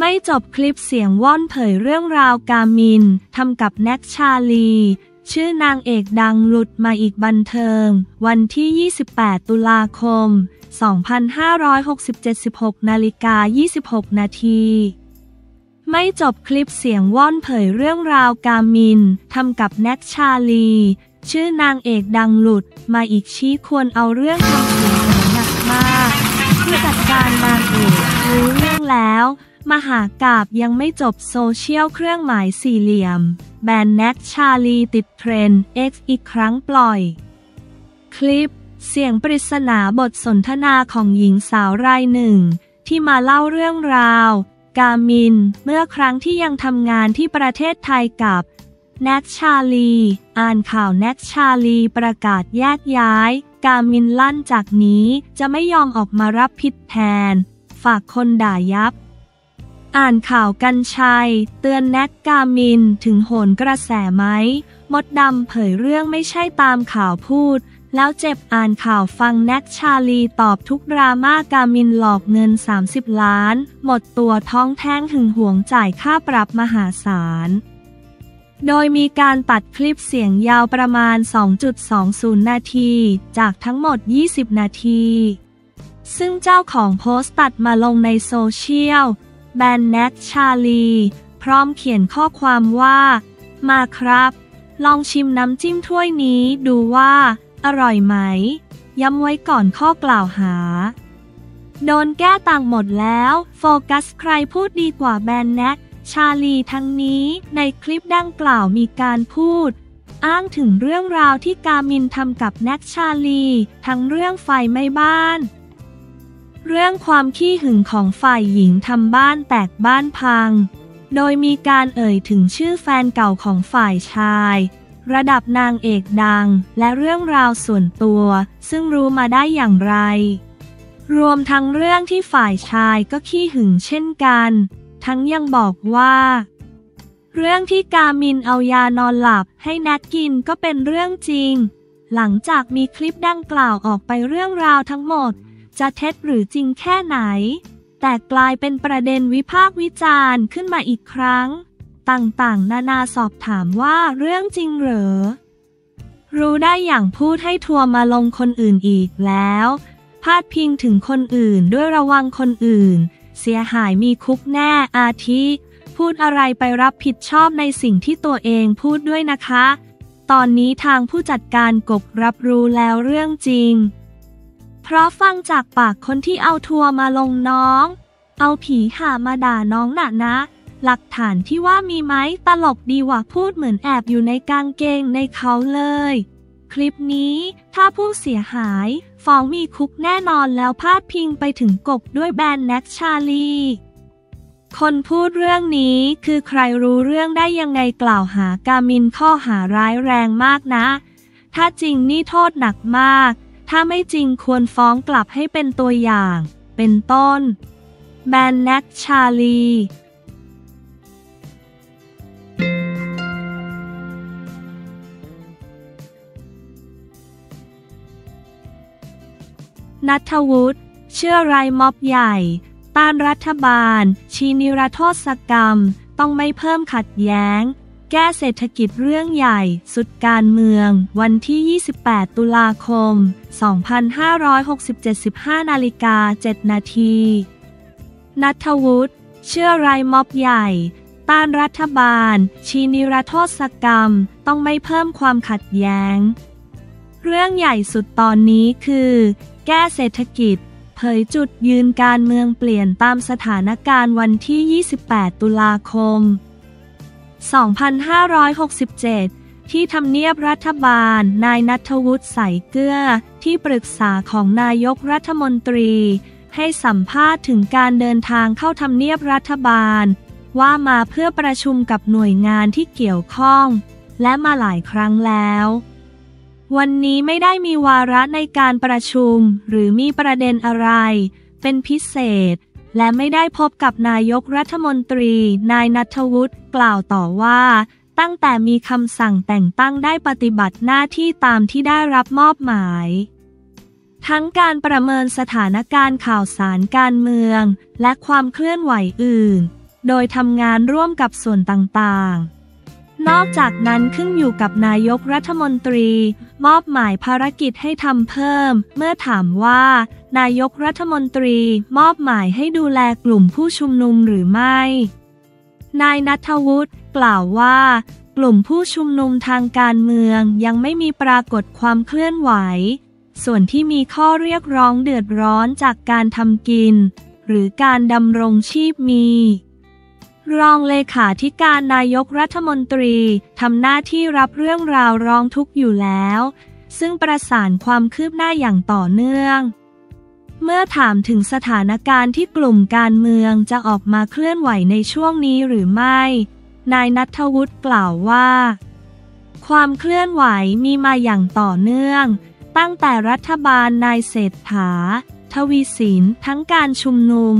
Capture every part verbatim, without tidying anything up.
ไม่จบคลิปเสียงว่อนเผยเรื่องราวกามินทำกับแน็กชาลีชื่อนางเอกดังหลุดมาอีกบันเทิงวันที่ยี่สิบแปดตุลาคมสองพันห้าร้อยหกสิบเจ็ด สิบหกนาฬิกายี่สิบหกนาทีไม่จบคลิปเสียงว่อนเผยเรื่องราวกามินทำกับแน็กชาลีชื่อนางเอกดังหลุดมาอีกชี้ควรเอาเรื่องทำเสียงหนักมากผู้จัดการนางเอกรู้เรื่องแล้วมหากาพย์ยังไม่จบโซเชียลเครื่องหมายสี่เหลี่ยมแบนแน็กชาลีติดเทรนด์ เอ็กซ์ อีกครั้งปล่อยคลิปเสียงปริศนาบทสนทนาของหญิงสาวรายหนึ่งที่มาเล่าเรื่องราวกามินเมื่อครั้งที่ยังทำงานที่ประเทศไทยกับแน็กชาลีอ่านข่าวแน็กชาลีประกาศแยกย้ายกามินลั่นจากนี้จะไม่ยอมออกมารับผิดแทนฝากคนด่ายับอ่านข่าวกัญชัยเตือนแน็กกามินถึงโหนกระแสไหมมดดำเผยเรื่องไม่ใช่ตามข่าวพูดแล้วเจ็บอ่านข่าวฟังแน็กชาลีตอบทุกดราม่ากามินหลอกเงินสามสิบล้านหมดตัวท้องแท้งหึงหวงจ่ายค่าปรับมหาศาลโดยมีการตัดคลิปเสียงยาวประมาณ สองจุดสองศูนย์ นาทีจากทั้งหมดยี่สิบนาทีซึ่งเจ้าของโพสต์ตัดมาลงในโซเชียลแบนแน็กชาลีพร้อมเขียนข้อความว่ามาครับลองชิมน้ำจิ้มถ้วยนี้ดูว่าอร่อยไหมย้ำไว้ก่อนข้อกล่าวหาโดนแก้ต่างหมดแล้วโฟกัสใครพูดดีกว่าแบนแน็กชาลีทั้งนี้ในคลิปดังกล่าวมีการพูดอ้างถึงเรื่องราวที่กามินทำกับแน็กชาลีทั้งเรื่องไฟไหม้บ้านเรื่องความขี้หึงของฝ่ายหญิงทำบ้านแตกบ้านพังโดยมีการเอ่ยถึงชื่อแฟนเก่าของฝ่ายชายระดับนางเอกดังและเรื่องราวส่วนตัวซึ่งรู้มาได้อย่างไรรวมทั้งเรื่องที่ฝ่ายชายก็ขี้หึงเช่นกันทั้งยังบอกว่าเรื่องที่กามินเอายานอนหลับให้แน็กกินก็เป็นเรื่องจริงหลังจากมีคลิปดังกล่าวออกไปเรื่องราวทั้งหมดจะเท็จหรือจริงแค่ไหนแต่กลายเป็นประเด็นวิพากษ์วิจารณ์ขึ้นมาอีกครั้งต่างๆนานาสอบถามว่าเรื่องจริงเหรอรู้ได้อย่างพูดให้ทัวร์มาลงคนอื่นอีกแล้วพาดพิงถึงคนอื่นด้วยระวังคนอื่นเสียหายมีคุกแน่อาทิพูดอะไรไปรับผิดชอบในสิ่งที่ตัวเองพูดด้วยนะคะตอนนี้ทางผู้จัดการกบรับรู้แล้วเรื่องจริงเพราะฟังจากปากคนที่เอาทัวร์มาลงน้องเอาผีห่ามาด่าน้องน่ะนะหลักฐานที่ว่ามีไหมตลกดีว่าพูดเหมือนแอบอยู่ในกางเกงในเขาเลยคลิปนี้ถ้าผู้เสียหายฟ้องมีคุกแน่นอนแล้วพาดพิงไปถึงกบด้วยแบนแน็กชาลีคนพูดเรื่องนี้คือใครรู้เรื่องได้ยังไงกล่าวหากามินข้อหาร้ายแรงมากนะถ้าจริงนี่โทษหนักมากถ้าไม่จริงควรฟ้องกลับให้เป็นตัวอย่างเป็นต้นแบนแน็กชาลีณัฐวุฒิเชื่อรายม็อบใหญ่ต้านรัฐบาลชี้นิรโทษกรรมต้องไม่เพิ่มขัดแย้งแก้เศรษฐกิจเรื่องใหญ่สุดการเมืองวันที่ยี่สิบแปดตุลาคมสองพันห้าร้อยหกสิบเจ็ด สิบห้านาฬิกาเจ็ด นาทีณัฐวุฒิเชื่อรายม็อบใหญ่ต้านรัฐบาลชี้นิรโทษกรรมต้องไม่เพิ่มความขัดแย้งเรื่องใหญ่สุดตอนนี้คือแก้เศรษฐกิจเผยจุดยืนการเมืองเปลี่ยนตามสถานการณ์วันที่ยี่สิบแปดตุลาคมสองพันห้าร้อยหกสิบเจ็ดที่ทำเนียบรัฐบาลนายณัฐวุฒิใสเกลือที่ปรึกษาของนายกรัฐมนตรีให้สัมภาษณ์ถึงการเดินทางเข้าทำเนียบรัฐบาลว่ามาเพื่อประชุมกับหน่วยงานที่เกี่ยวข้องและมาหลายครั้งแล้ววันนี้ไม่ได้มีวาระในการประชุมหรือมีประเด็นอะไรเป็นพิเศษและไม่ได้พบกับนายกรัฐมนตรีนายณัฐวุฒิกล่าวต่อว่าตั้งแต่มีคำสั่งแต่งตั้งได้ปฏิบัติหน้าที่ตามที่ได้รับมอบหมายทั้งการประเมินสถานการณ์ข่าวสารการเมืองและความเคลื่อนไหวอื่น โดยทำงานร่วมกับส่วนต่างๆนอกจากนั้นขึ้นอยู่กับนายกรัฐมนตรีมอบหมายภารกิจให้ทำเพิ่มเมื่อถามว่านายกรัฐมนตรีมอบหมายให้ดูแลกลุ่มผู้ชุมนุมหรือไม่นายณัฐวุฒิกล่าวว่ากลุ่มผู้ชุมนุมทางการเมืองยังไม่มีปรากฏความเคลื่อนไหวส่วนที่มีข้อเรียกร้องเดือดร้อนจากการทำกินหรือการดำรงชีพมีรองเลขาธิการนายกรัฐมนตรีทำหน้าที่รับเรื่องราวร้องทุกข์อยู่แล้วซึ่งประสานความคืบหน้าอย่างต่อเนื่องเมื่อถามถึงสถานการณ์ที่กลุ่มการเมืองจะออกมาเคลื่อนไหวในช่วงนี้หรือไม่นายณัฐวุฒิกล่าวว่าความเคลื่อนไหวมีมาอย่างต่อเนื่องตั้งแต่รัฐบาลนายเศรษฐาทวีสินทั้งการชุมนุม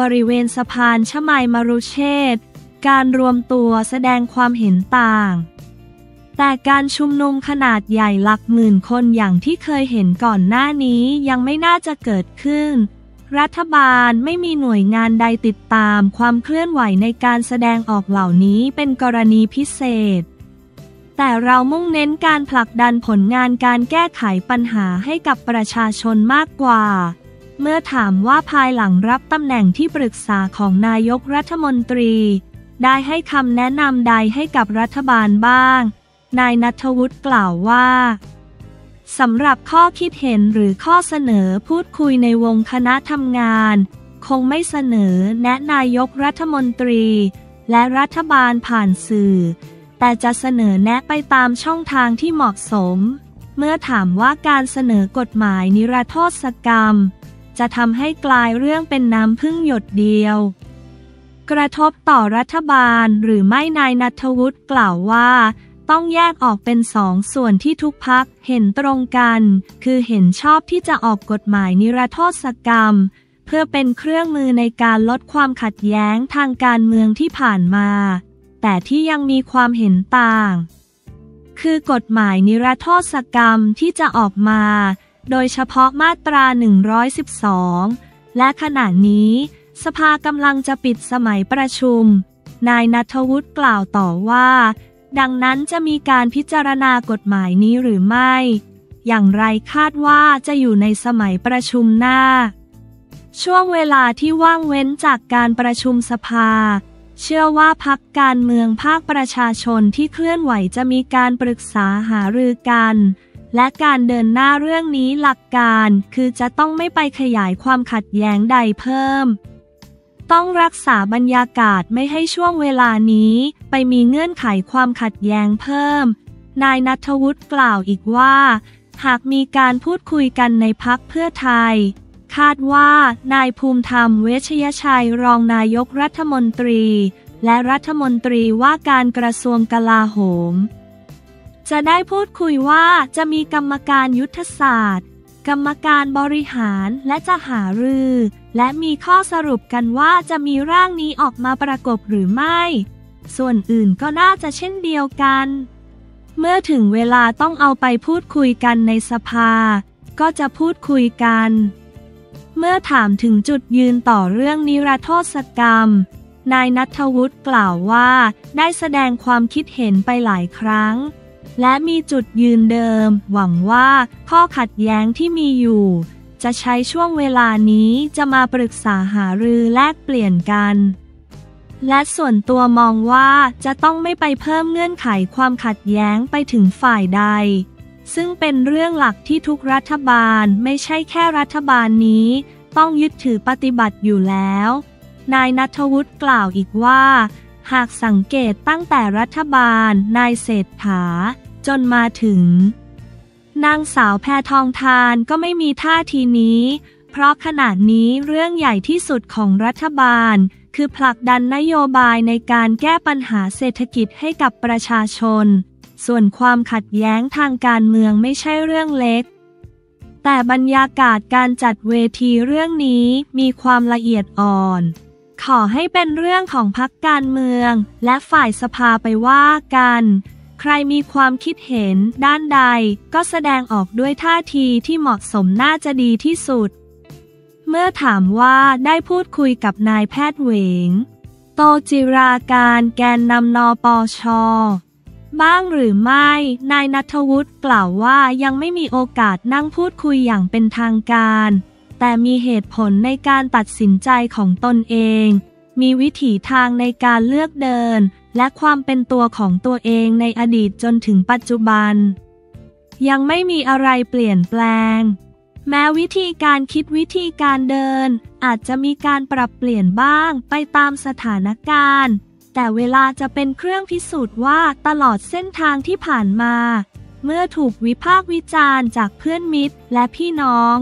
บริเวณสะพานชมัยมรุเชษฐ์การรวมตัวแสดงความเห็นต่างแต่การชุมนุมขนาดใหญ่หลักหมื่นคนอย่างที่เคยเห็นก่อนหน้านี้ยังไม่น่าจะเกิดขึ้นรัฐบาลไม่มีหน่วยงานใดติดตามความเคลื่อนไหวในการแสดงออกเหล่านี้เป็นกรณีพิเศษแต่เรามุ่งเน้นการผลักดันผลงานการแก้ไขปัญหาให้กับประชาชนมากกว่าเมื่อถามว่าภายหลังรับตำแหน่งที่ปรึกษาของนายกรัฐมนตรีได้ให้คำแนะนำใดให้กับรัฐบาลบ้างนายณัฐวุฒิกล่าวว่าสำหรับข้อคิดเห็นหรือข้อเสนอพูดคุยในวงคณะทำงานคงไม่เสนอแนะนายกรัฐมนตรีและรัฐบาลผ่านสื่อแต่จะเสนอแนะไปตามช่องทางที่เหมาะสมเมื่อถามว่าการเสนอกฎหมายนิรโทษกรรมจะทำให้กลายเรื่องเป็นน้ำพึ่งหยดเดียวกระทบต่อรัฐบาลหรือไม่นายณัฐวุฒิกล่าวว่าต้องแยกออกเป็นสองส่วนที่ทุกพรรคเห็นตรงกันคือเห็นชอบที่จะออกกฎหมายนิรโทษกรรมเพื่อเป็นเครื่องมือในการลดความขัดแย้งทางการเมืองที่ผ่านมาแต่ที่ยังมีความเห็นต่างคือกฎหมายนิรโทษกรรมที่จะออกมาโดยเฉพาะมาตราหนึ่งร้อยสิบสองและขณะนี้สภากำลังจะปิดสมัยประชุมนายณัฐวุฒิกล่าวต่อว่าดังนั้นจะมีการพิจารณากฎหมายนี้หรือไม่อย่างไรคาดว่าจะอยู่ในสมัยประชุมหน้าช่วงเวลาที่ว่างเว้นจากการประชุมสภาเชื่อว่าพรรคการเมืองภาคประชาชนที่เคลื่อนไหวจะมีการปรึกษาหารือกันและการเดินหน้าเรื่องนี้หลักการคือจะต้องไม่ไปขยายความขัดแย้งใดเพิ่มต้องรักษาบรรยากาศไม่ให้ช่วงเวลานี้ไปมีเงื่อนไขความขัดแย้งเพิ่มนายณัฐวุฒิกล่าวอีกว่าหากมีการพูดคุยกันในพรรคเพื่อไทยคาดว่านายภูมิธรรมเวชยชัยรองนายกรัฐมนตรีและรัฐมนตรีว่าการกระทรวงกลาโหมจะได้พูดคุยว่าจะมีกรรมการยุทธศาสตร์กรรมการบริหารและจะหารือและมีข้อสรุปกันว่าจะมีร่างนี้ออกมาประกบหรือไม่ส่วนอื่นก็น่าจะเช่นเดียวกันเมื่อถึงเวลาต้องเอาไปพูดคุยกันในสภาก็จะพูดคุยกันเมื่อถามถึงจุดยืนต่อเรื่องนิรโทษกรรมนายณัฐวุฒิกล่าวว่าได้แสดงความคิดเห็นไปหลายครั้งและมีจุดยืนเดิมหวังว่าข้อขัดแย้งที่มีอยู่จะใช้ช่วงเวลานี้จะมาปรึกษาหารือแลกเปลี่ยนกันและส่วนตัวมองว่าจะต้องไม่ไปเพิ่มเงื่อนไขความขัดแย้งไปถึงฝ่ายใดซึ่งเป็นเรื่องหลักที่ทุกรัฐบาลไม่ใช่แค่รัฐบาลนี้ต้องยึดถือปฏิบัติอยู่แล้วนายณัฐวุฒิกล่าวอีกว่าหากสังเกตตั้งแต่รัฐบาลนายเศรษฐาจนมาถึงนางสาวแพทองธารก็ไม่มีท่าทีนี้เพราะขณะนี้เรื่องใหญ่ที่สุดของรัฐบาลคือผลักดันนโยบายในการแก้ปัญหาเศรษฐกิจให้กับประชาชนส่วนความขัดแย้งทางการเมืองไม่ใช่เรื่องเล็กแต่บรรยากาศการจัดเวทีเรื่องนี้มีความละเอียดอ่อนขอให้เป็นเรื่องของพรรคการเมืองและฝ่ายสภาไปว่ากันใครมีความคิดเห็นด้านใดก็แสดงออกด้วยท่าทีที่เหมาะสมน่าจะดีที่สุดเมื่อถามว่าได้พูดคุยกับนายแพทย์เหวง ตจิราการแกนนำนปช.บ้างหรือไม่นายณัฐวุฒิกล่าวว่ายังไม่มีโอกาสนั่งพูดคุยอย่างเป็นทางการแต่มีเหตุผลในการตัดสินใจของตนเองมีวิถีทางในการเลือกเดินและความเป็นตัวของตัวเองในอดีตจนถึงปัจจุบันยังไม่มีอะไรเปลี่ยนแปลงแม้วิธีการคิดวิธีการเดินอาจจะมีการปรับเปลี่ยนบ้างไปตามสถานการณ์แต่เวลาจะเป็นเครื่องพิสูจน์ว่าตลอดเส้นทางที่ผ่านมาเมื่อถูกวิพากษ์วิจารณ์จากเพื่อนมิตรและพี่น้อง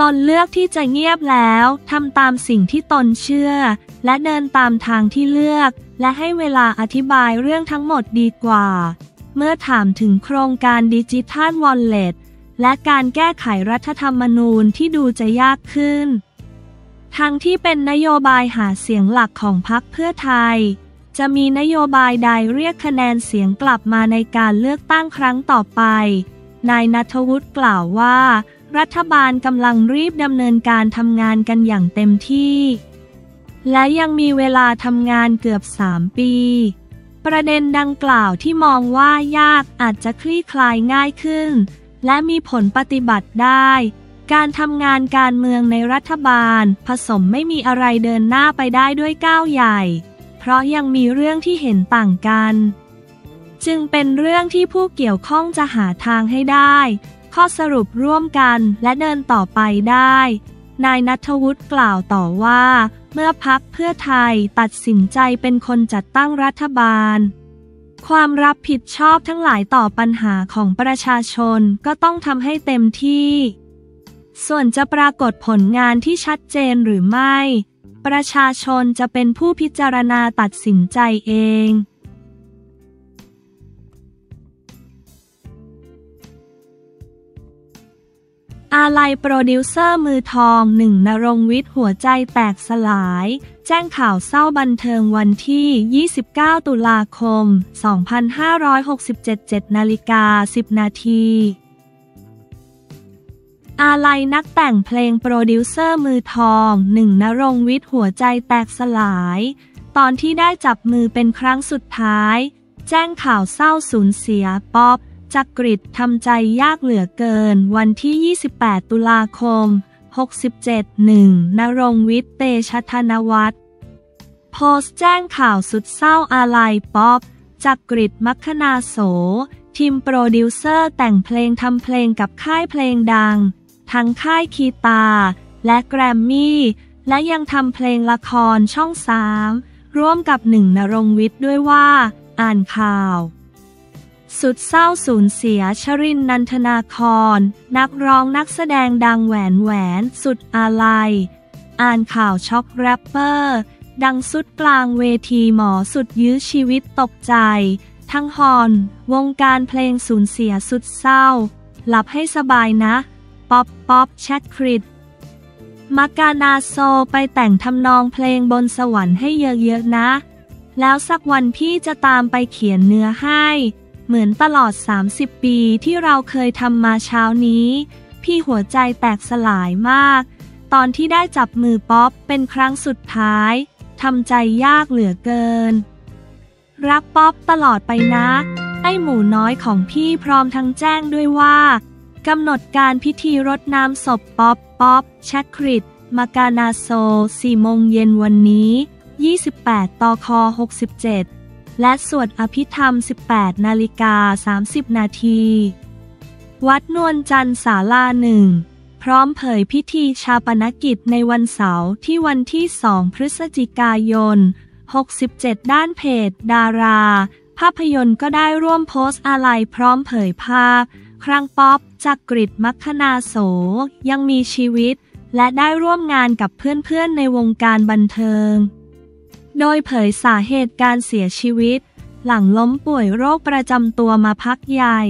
ตนเลือกที่จะเงียบแล้วทำตามสิ่งที่ตนเชื่อและเดินตามทางที่เลือกและให้เวลาอธิบายเรื่องทั้งหมดดีกว่าเมื่อถามถึงโครงการดิจิทัลวอลเล็ตและการแก้ไขรัฐธรรมนูญที่ดูจะยากขึ้นทั้งที่เป็นนโยบายหาเสียงหลักของพรรคเพื่อไทยจะมีนโยบายใดเรียกคะแนนเสียงกลับมาในการเลือกตั้งครั้งต่อไปนายณัฐวุฒิกล่าวว่ารัฐบาลกำลังรีบดำเนินการทำงานกันอย่างเต็มที่และยังมีเวลาทำงานเกือบสามปีประเด็นดังกล่าวที่มองว่ายากอาจจะคลี่คลายง่ายขึ้นและมีผลปฏิบัติได้การทำงานการเมืองในรัฐบาลผสมไม่มีอะไรเดินหน้าไปได้ด้วยก้าวใหญ่เพราะยังมีเรื่องที่เห็นต่างกันจึงเป็นเรื่องที่ผู้เกี่ยวข้องจะหาทางให้ได้ข้อสรุปร่วมกันและเดินต่อไปได้นายณัฐวุฒิกล่าวต่อว่าเมื่อพรรคเพื่อไทยตัดสินใจเป็นคนจัดตั้งรัฐบาลความรับผิดชอบทั้งหลายต่อปัญหาของประชาชนก็ต้องทำให้เต็มที่ส่วนจะปรากฏผลงานที่ชัดเจนหรือไม่ประชาชนจะเป็นผู้พิจารณาตัดสินใจเองอาลัยโปรดิวเซอร์มือทองหนึ่งณรงค์วิทย์หัวใจแตกสลายแจ้งข่าวเศร้าบันเทิงวันที่ยี่สิบเก้าตุลาคมสองพันห้าร้อยหกสิบเจ็ด เจ็ดนาฬิกาสิบนาทีอาลัยนักแต่งเพลงโปรดิวเซอร์มือทองหนึ่งณรงค์วิทย์หัวใจแตกสลายตอนที่ได้จับมือเป็นครั้งสุดท้ายแจ้งข่าวเศร้าสูญเสียป๊อปจักริดทำใจยากเหลือเกินวันที่ยี่สิบแปดตุลาคมหกสิบเจ็ด หนึ่งณรงค์วิทย์เตชะธนวัฒน์โพสต์แจ้งข่าวสุดเศร้าอาลัยป๊อปจักริดมัคคณาโสทีมโปรดิวเซอร์แต่งเพลงทำเพลงกับค่ายเพลงดังทั้งค่ายคีตาและแกรมมี่และยังทำเพลงละครช่องสามร่วมกับหนึ่งณรงค์วิทย์ด้วยว่าอ่านข่าวสุดเศร้าสูญเสียชรินทร์ นันทนาครนักร้องนักแสดงดังแหวนแหวนสุดอาลัยอ่านข่าวช็อกแรปเปอร์ดังสุดกลางเวทีหมอสุดยื้อชีวิตตกใจทั้งฮอนวงการเพลงสูญเสียสุดเศร้าหลับให้สบายนะป๊อปป๊อปแชทคริดมักกานาโซไปแต่งทำนองเพลงบนสวรรค์ให้เยอะๆนะแล้วสักวันพี่จะตามไปเขียนเนื้อให้เหมือนตลอดสามสิบปีที่เราเคยทำมาเช้านี้พี่หัวใจแตกสลายมากตอนที่ได้จับมือป๊อปเป็นครั้งสุดท้ายทำใจยากเหลือเกินรักป๊อปตลอดไปนะไอ้หมูน้อยของพี่พร้อมทั้งแจ้งด้วยว่ากำหนดการพิธีรดน้ำศพป๊อปป๊อปแชคริดมักกานาโซสี่โมงเย็นวันนี้ยี่สิบแปดตคหกสิบเจ็ดและสวดอภิธรรม สิบแปดนาฬิกาสามสิบนาที วัดนวลจันทร์ศาลาหนึ่งพร้อมเผยพิธีชาปนกิจในวันเสาร์ที่วันที่สองพฤศจิกายนหกสิบเจ็ดด้านเพจดาราภาพยนตร์ก็ได้ร่วมโพสต์อาลัยพร้อมเผยภาพครั้งป๊อปจักริดมัคคณาโสยังมีชีวิตและได้ร่วมงานกับเพื่อนๆในวงการบันเทิงโดยเผยสาเหตุการเสียชีวิตหลังล้มป่วยโรคประจำตัวมาพักใหญ่